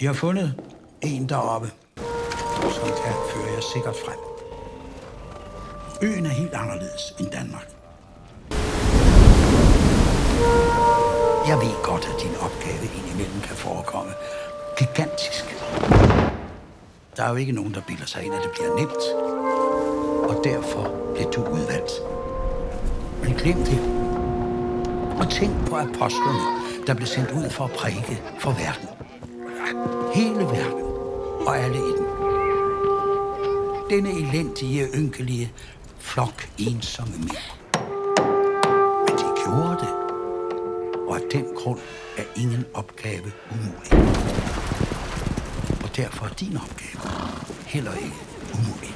De har fundet en deroppe, som kan føre jer sikkert frem. Øen er helt anderledes end Danmark. Jeg ved godt, at din opgave indimellem kan forekomme gigantisk. Der er jo ikke nogen, der bilder sig ind, at det bliver nemt. Og derfor bliver du udvalgt. Men glem det. Og tænk på apostlerne, der blev sendt ud for at prædike for verden. Hele verden. Og alle i den. Denne elendige, ynkelige flok ensomme mænd. Men de gjorde det. Og af den grund er ingen opgave umulig. Og derfor er din opgave heller ikke umulig.